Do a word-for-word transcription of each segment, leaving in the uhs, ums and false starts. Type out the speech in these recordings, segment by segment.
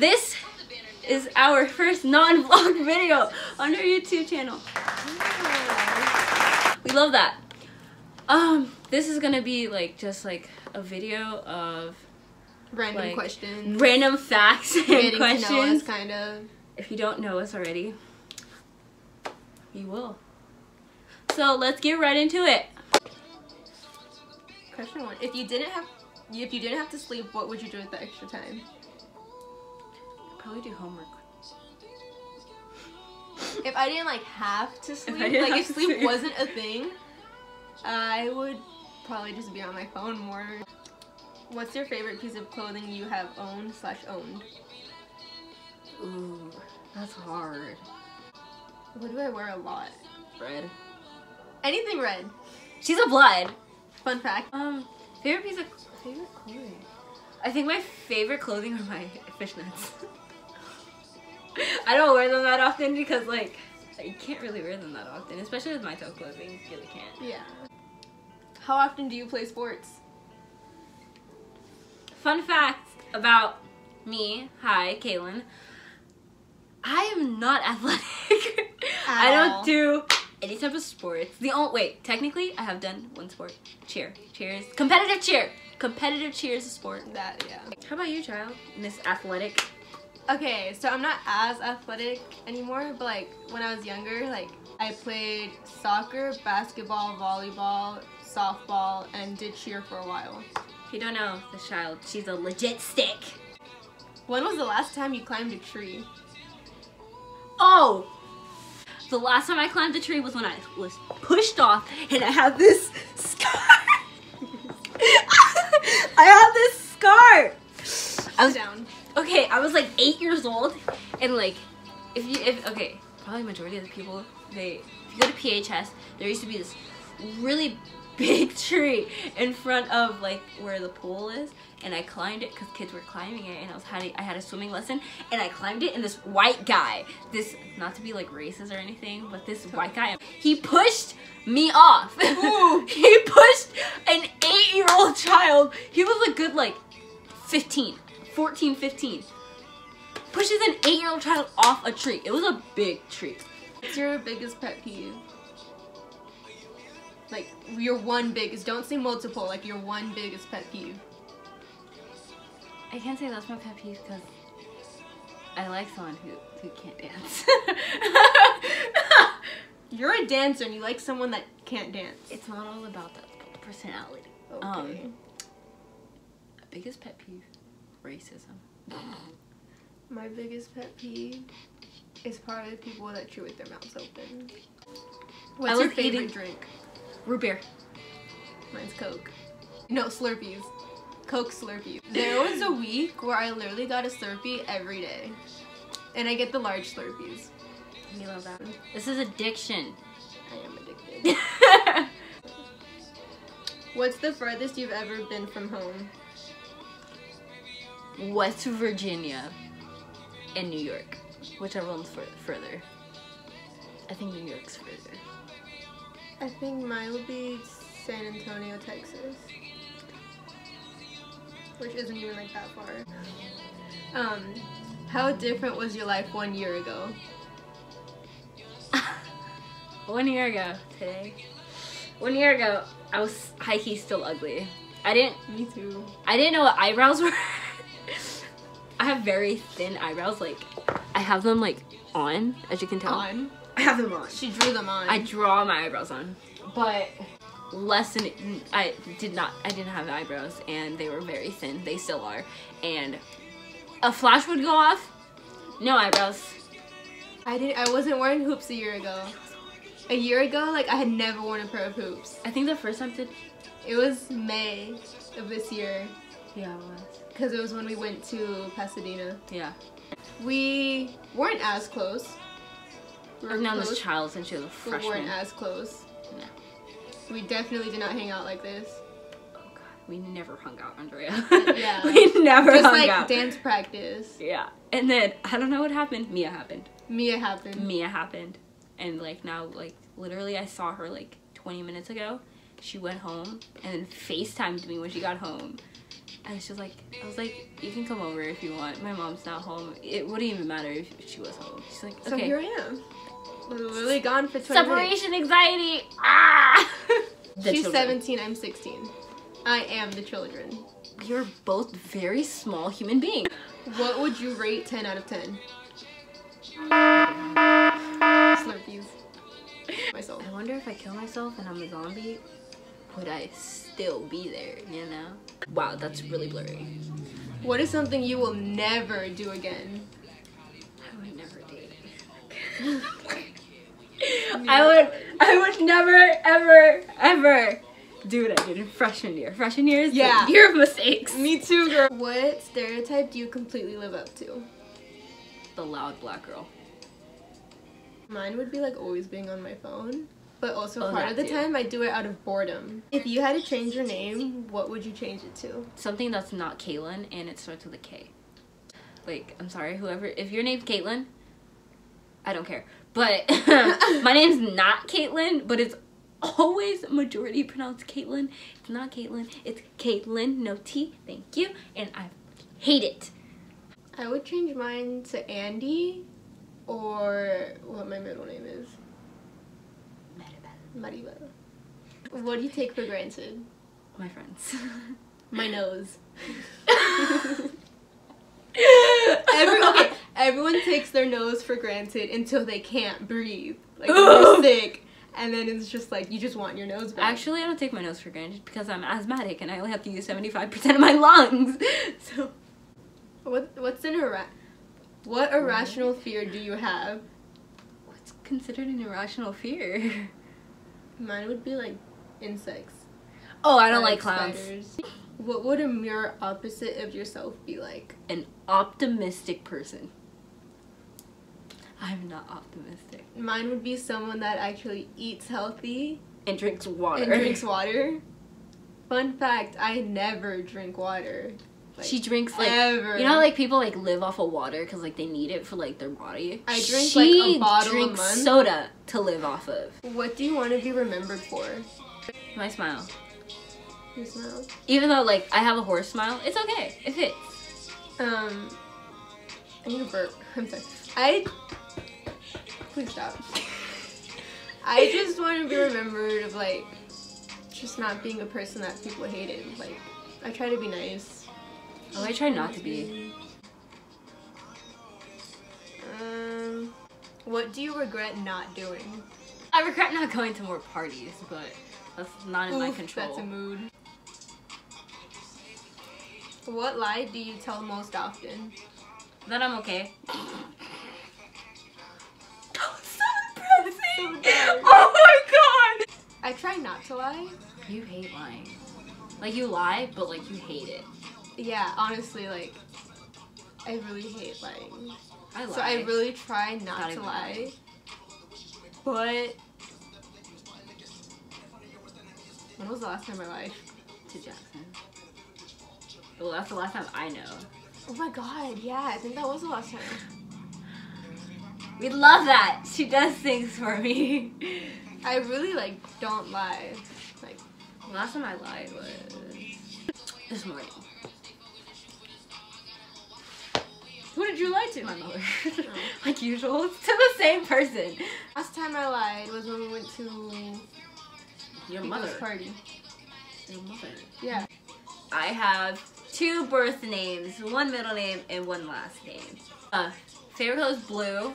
this is our first non-vlog video on our YouTube channel. We love that. Um, this is gonna be like just like a video of random like, questions, random facts, and getting questions. To know us, kind of. If you don't know us already, you will. So let's get right into it. Question one: If you didn't have, if you didn't have to sleep, what would you do with the extra time? I'd probably do homework. If I didn't like have to sleep, if like if sleep, sleep wasn't a thing, I would probably just be on my phone more. What's your favorite piece of clothing you have owned slash owned? Ooh, that's hard. What do I wear a lot? Red. Anything red. She's a blood. Fun fact. Um, favorite piece of favorite clothing. I think my favorite clothing are my fishnets. I don't wear them that often because like you can't really wear them that often, especially with my toe clothing. You really can't. Yeah. How often do you play sports? Fun fact about me. Hi, Kaelyn. I am not athletic. I don't do any type of sports. The only wait, technically, I have done one sport. Cheer. Cheers. Competitive cheer. Competitive cheer is a sport. That, yeah. How about you, child? Miss Athletic. Okay, so I'm not as athletic anymore, but like when I was younger, like I played soccer, basketball, volleyball, softball, and did cheer for a while. If you don't know this child, she's a legit stick. When was the last time you climbed a tree? Oh! The last time I climbed a tree was when I was pushed off and I have this scar. I have this scar. I was down. Okay, I was like eight years old, and like, if you, if, okay, probably majority of the people, they, if you go to P H S, there used to be this really big tree in front of like where the pool is, and I climbed it because kids were climbing it, and I was had a, I had a swimming lesson, and I climbed it, and this white guy, this, not to be like racist or anything, but this white guy, he pushed me off. Ooh. He pushed an eight-year-old child. He was a good like fifteen, fourteen, fifteen, pushes an eight-year-old child off a tree. It was a big tree. What's your biggest pet peeve? Like, your one biggest, don't say multiple, like your one biggest pet peeve. I can't say that's my pet peeve because I like someone who, who can't dance. You're a dancer and you like someone that can't dance. It's not all about that, it's about the personality. Okay. Um, biggest pet peeve? Racism. My biggest pet peeve is probably people that chew with their mouths open. What's your favorite eating... drink? Root beer. Mine's Coke. No, Slurpees. Coke Slurpees. There was a week where I literally got a Slurpee every day. And I get the large Slurpees. You love that. This is addiction. I am addicted. What's the farthest you've ever been from home? West Virginia and New York. Whichever one's further. I think New York's further. I think mine would be San Antonio, Texas. Which isn't even like that far. Um, how different was your life one year ago? One year ago, today. One year ago, I was high-key still ugly. I didn't- Me too. I didn't know what eyebrows were. I have very thin eyebrows, like, I have them, like, on, as you can tell. On? I have them on. She drew them on. I draw my eyebrows on. But, less than, I did not, I didn't have eyebrows, and they were very thin. They still are. And a flash would go off, no eyebrows. I didn't, I wasn't wearing hoops a year ago. A year ago, like, I had never worn a pair of hoops. I think the first time did, it was May of this year. Yeah, it was. Because it was when we went to Pasadena. Yeah. We weren't as close. We were I've known close. This child since she was a freshman. We weren't as close. No. We definitely did not hang out like this. Oh god, we never hung out, Andrea. Yeah. We never Just hung like out. Just like dance practice. Yeah. And then, I don't know what happened. Mia happened. Mia happened. Mia happened. And like now, like literally I saw her like twenty minutes ago. She went home and then FaceTimed me when she got home. And she's like, I was like, you can come over if you want. My mom's not home. It wouldn't even matter if she was home. She's like, okay. So here I am. Literally gone for twenty Separation minutes. Anxiety. Ah! She's children. seventeen, I'm sixteen. I am the children. You're both very small human beings. What would you rate ten out of ten? Slurpees. Myself. I wonder if I kill myself and I'm a zombie, would I still be there, you know? Wow, that's really blurry. What is something you will never do again? I would never date again. I would, I would never, ever, ever do it again in freshman year. Freshman year is yeah. the year of mistakes. Me too, girl. What stereotype do you completely live up to? The loud black girl. Mine would be like always being on my phone, but also oh, part of the too. time I do it out of boredom. If you had to change your name, what would you change it to? Something that's not Kaelyn and it starts with a K. Like, I'm sorry, whoever, if your name's Caitlin, I don't care. But my name's not Caitlin, but it's always majority pronounced Caitlin. It's not Caitlin, it's Kaelyn, no T, thank you, and I hate it. I would change mine to Andy, or what my middle name is. Maribel. Maribel. What do you take for granted? My friends. My nose. Every, okay, everyone takes their nose for granted until they can't breathe. Like, you're sick. And then it's just like, you just want your nose back. Actually, I don't take my nose for granted because I'm asthmatic and I only have to use seventy-five percent of my lungs. So, what what's an irra what irrational fear do you have? What's considered an irrational fear? Mine would be like insects. Oh, I don't like, like clowns. Spiders. What would a mirror opposite of yourself be like? An optimistic person. I'm not optimistic. Mine would be someone that actually eats healthy. And drinks water. And drinks water. Fun fact, I never drink water. Like, she drinks like, ever. You know like people like live off of water because like they need it for like their body? I drink she like a bottle drinks a month. soda to live off of. What do you want to be remembered for? My smile. Your smile? Even though like I have a horse smile, it's okay. It fits. Um, I need a burp. I'm sorry. I... Please stop. I just want to be remembered of like just not being a person that people hated. Like, I try to be nice. Oh, I try not to be. Um, what do you regret not doing? I regret not going to more parties, but that's not in Oof, my control. That's a mood. What lie do you tell most often? That I'm okay. Oh my god! I try not to lie. You hate lying. Like, you lie, but like you hate it. Yeah, honestly, like, I really hate lying. I lie. So I really try not, not to lie. But when was the last time I lied? To Jackson. Well, that's the last time I know. Oh my god, yeah, I think that was the last time. We love that. She does things for me. I really like don't lie. Like last time I lied was this morning. Who did you lie to? My mother. Oh. Like usual, to the same person. Last time I lied was when we went to your mother's party. Your mother. Yeah. I have two birth names, one middle name, and one last name. Uh, favorite color is blue.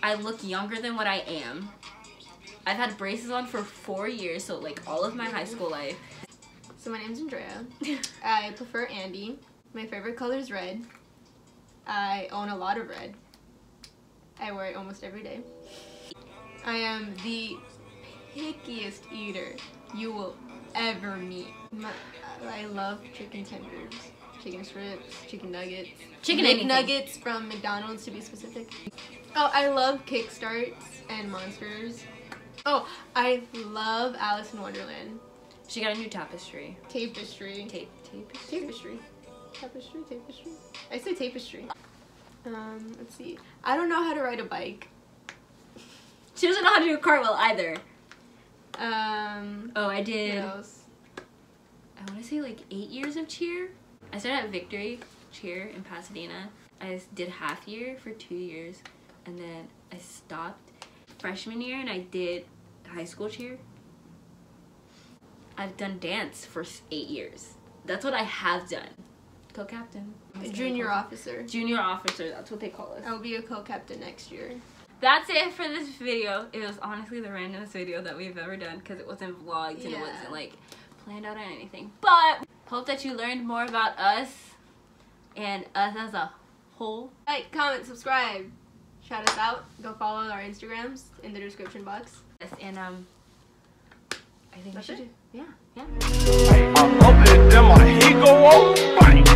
I look younger than what I am. I've had braces on for four years, so like all of my high school life. So my name's Andrea. I prefer Andy. My favorite color is red. I own a lot of red. I wear it almost every day. I am the pickiest eater you will ever meet. My, I love chicken tenders. Chicken strips, chicken nuggets. Chicken anything. Nuggets from McDonald's to be specific. Oh, I love Kickstarts and Monsters. Oh, I love Alice in Wonderland. She got a new tapestry. Tapestry. Tape, tapestry. Tapestry. Tapestry, tapestry. I say tapestry. Um, let's see. I don't know how to ride a bike. She doesn't know how to do a cartwheel either. Um. Oh, I did. What else? I want to say like eight years of cheer. I started at Victory Cheer in Pasadena. I did half year for two years and then I stopped freshman year and I did high school cheer. I've done dance for eight years. That's what I have done. Co-captain. Junior officer. Junior officer, that's what they call us. I'll be a co-captain next year. That's it for this video. It was honestly the randomest video that we've ever done because it wasn't vlogged and yeah. It wasn't like planned out or anything. But hope that you learned more about us and us as a whole. Like, comment, subscribe, shout us out. Go follow our Instagrams in the description box. Yes, and um, I think that's we should it. Do. Yeah, yeah.